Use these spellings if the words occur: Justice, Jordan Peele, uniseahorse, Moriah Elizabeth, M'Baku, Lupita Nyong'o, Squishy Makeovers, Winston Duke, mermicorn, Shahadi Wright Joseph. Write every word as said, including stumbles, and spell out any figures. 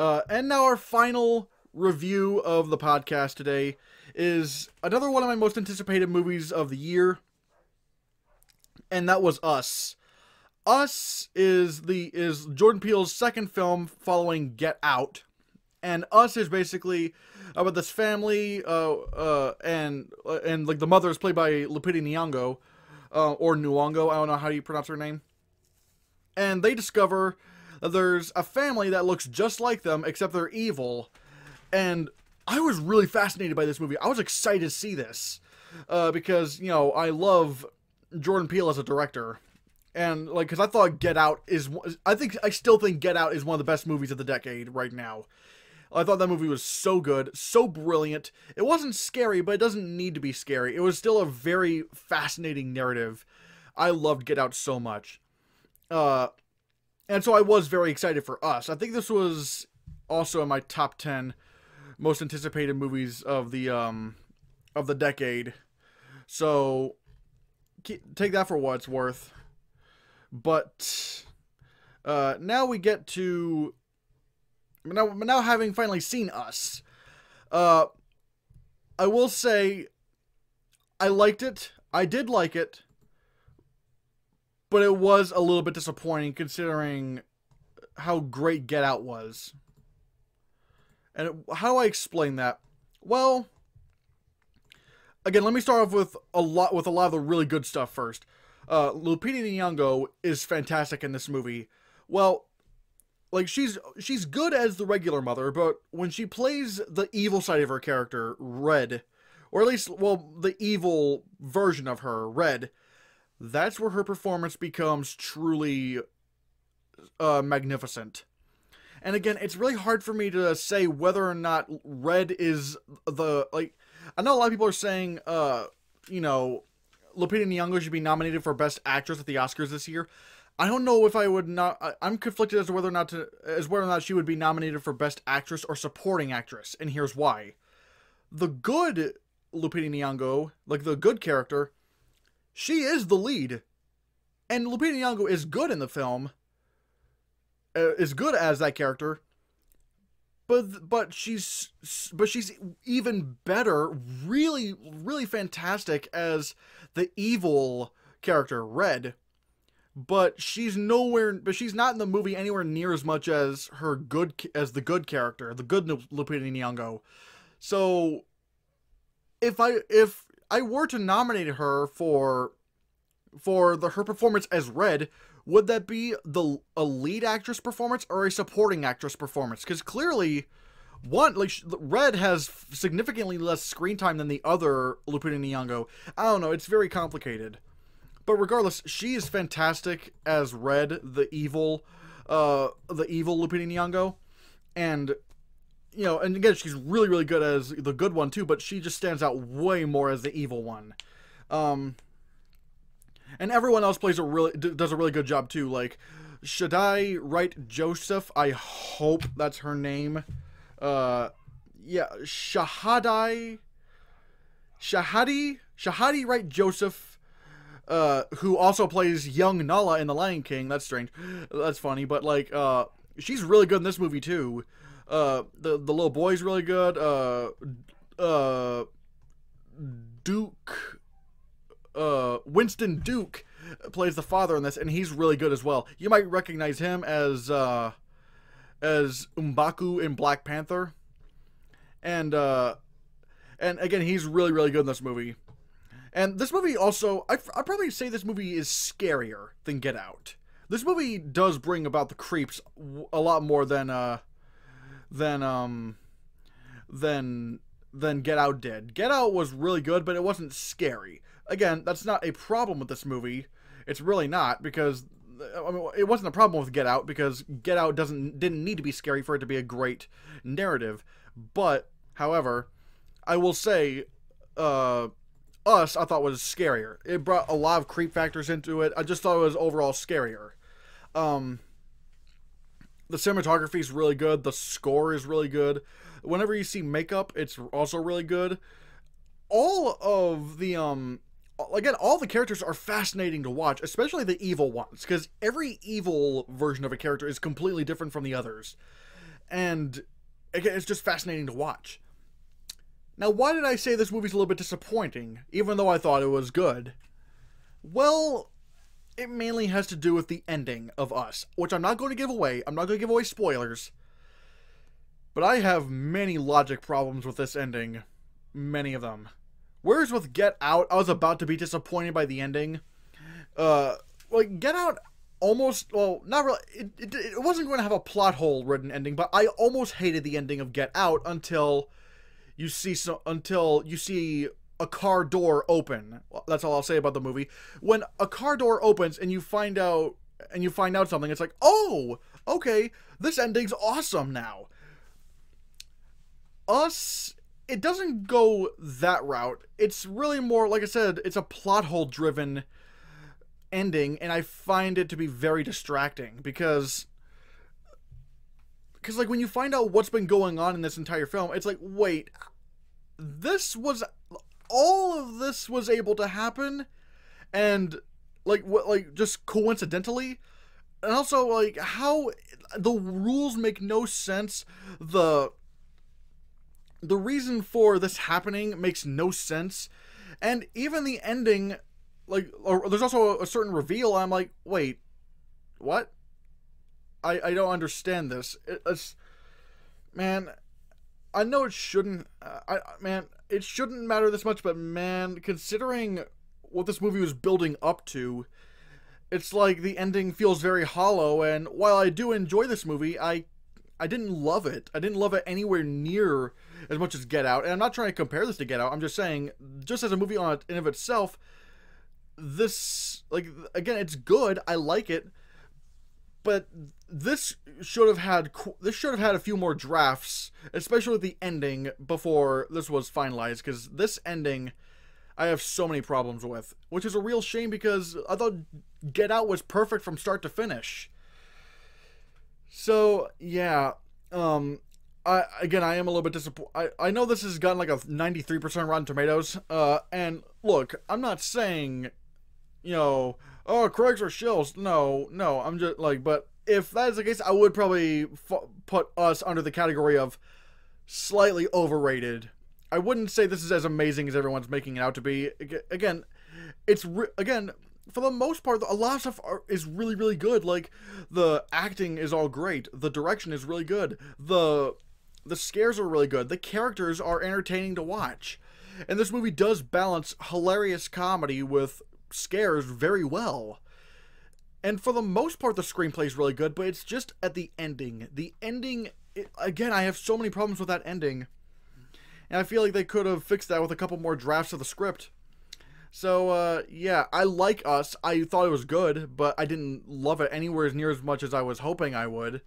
Uh, and now our final review of the podcast today is another one of my most anticipated movies of the year, and that was Us. Us is the is Jordan Peele's second film following Get Out, and Us is basically about this family, uh, uh, and and like the mother is played by Lupita Nyong'o, uh, or Nyong'o. I don't know how you pronounce her name, and they discover that there's a family that looks just like them except they're evil, and I was really fascinated by this movie. I was excited to see this uh, because you know I love Jordan Peele as a director. And, like, because I thought Get Out is... I think I still think Get Out is one of the best movies of the decade right now. I thought that movie was so good, so brilliant. It wasn't scary, but it doesn't need to be scary. It was still a very fascinating narrative. I loved Get Out so much. Uh, and so I was very excited for Us. I think this was also in my top ten most anticipated movies of the, um, of the decade. So, take that for what it's worth. But uh, now we get to now. Now having finally seen Us, uh, I will say I liked it. I did like it, but it was a little bit disappointing considering how great Get Out was. And it, how do I explain that? Well, again, let me start off with a lot with a lot of the really good stuff first. Uh, Lupita Nyong'o is fantastic in this movie. Well, like she's she's good as the regular mother, but when she plays the evil side of her character, Red, or at least well the evil version of her, Red, that's where her performance becomes truly uh, magnificent. And again, it's really hard for me to say whether or not Red is the like. I know a lot of people are saying, uh, you know. Lupita Nyong'o should be nominated for Best Actress at the Oscars this year. I don't know if I would not. I, I'm conflicted as to whether or not to as whether or not she would be nominated for Best Actress or Supporting Actress, and here's why: the good Lupita Nyong'o, like the good character, she is the lead, and Lupita Nyong'o is good in the film. Uh, is good as that character, but but she's but she's even better, really really fantastic as the evil character Red, but she's nowhere but she's not in the movie anywhere near as much as her good as the good character, the good Lupita Nyong'o. So if I if I were to nominate her for for the her performance as Red, would that be the a lead actress performance or a supporting actress performance? Because clearly, one like Red has significantly less screen time than the other Lupita Nyong'o. I don't know; it's very complicated. But regardless, she is fantastic as Red, the evil, uh, the evil Lupita Nyong'o, and you know, and again, she's really, really good as the good one too. But she just stands out way more as the evil one. Um, And everyone else plays a really does a really good job too. Like Shahadi Wright Joseph, I hope that's her name. Uh, yeah, Shahadi, Shahadi, Shahadi Wright Joseph, uh, who also plays young Nala in The Lion King. That's strange. That's funny, but like, uh, she's really good in this movie too. Uh, the the little boy's really good. Uh, uh, Duke. Uh, Winston Duke plays the father in this, and he's really good as well. You might recognize him as uh, as M'Baku in Black Panther, and uh, and again, he's really really good in this movie. And this movie also, I I'd probably say this movie is scarier than Get Out. This movie does bring about the creeps a lot more than uh, than um, than than Get Out did. Get Out was really good, but it wasn't scary. Again, that's not a problem with this movie. It's really not, because I mean, it wasn't a problem with Get Out because Get Out doesn't didn't need to be scary for it to be a great narrative. But however, I will say, uh, Us I thought was scarier. It brought a lot of creep factors into it. I just thought it was overall scarier. Um, the cinematography is really good. The score is really good. Whenever you see makeup, it's also really good. All of the um. Again, all the characters are fascinating to watch, especially the evil ones, because every evil version of a character is completely different from the others. And again, it's just fascinating to watch. Now, why did I say this movie's a little bit disappointing, even though I thought it was good? Well, it mainly has to do with the ending of Us, which I'm not going to give away. I'm not going to give away spoilers. But I have many logic problems with this ending. Many of them. Whereas with Get Out, I was about to be disappointed by the ending. Uh, like, Get Out almost, well, not really, it, it, it wasn't going to have a plot hole ridden ending, but I almost hated the ending of Get Out until you see so, until you see a car door open. Well, that's all I'll say about the movie. When a car door opens and you find out, and you find out something, it's like, oh, okay, this ending's awesome now. Us, it doesn't go that route. It's really more, like I said, it's a plot hole driven ending, and I find it to be very distracting because because like when you find out what's been going on in this entire film, it's like, wait, this was all of this was able to happen, and like what like just coincidentally. And also, like, how the rules make no sense. The The reason for this happening makes no sense. And even the ending, like, or there's also a certain reveal. I'm like, wait, what? I, I don't understand this. It, it's, man, I know it shouldn't, uh, I man, it shouldn't matter this much, but man, considering what this movie was building up to, it's like the ending feels very hollow. And while I do enjoy this movie, I I didn't love it. I didn't love it anywhere near as much as Get Out. And I'm not trying to compare this to Get Out. I'm just saying, just as a movie on in of itself, this, like, again, it's good. I like it. But this should have had, this should have had a few more drafts, especially with the ending, before this was finalized. Because this ending, I have so many problems with. Which is a real shame, because I thought Get Out was perfect from start to finish. So, yeah, um, I, again, I am a little bit disappointed. I, I know this has gotten like a ninety-three percent Rotten Tomatoes, uh, and look, I'm not saying, you know, oh, Craigs or shills. No, no, I'm just like, but if that is the case, I would probably f put Us under the category of slightly overrated. I wouldn't say this is as amazing as everyone's making it out to be. Again, it's, re again... for the most part, a lot of stuff are, is really, really good. Like, the acting is all great. The direction is really good. The the scares are really good. The characters are entertaining to watch. And this movie does balance hilarious comedy with scares very well. And for the most part, the screenplay is really good, but it's just at the ending. The ending, it, again, I have so many problems with that ending. And I feel like they could have fixed that with a couple more drafts of the script. So, uh, yeah, I like Us. I thought it was good, but I didn't love it anywhere near as much as I was hoping I would.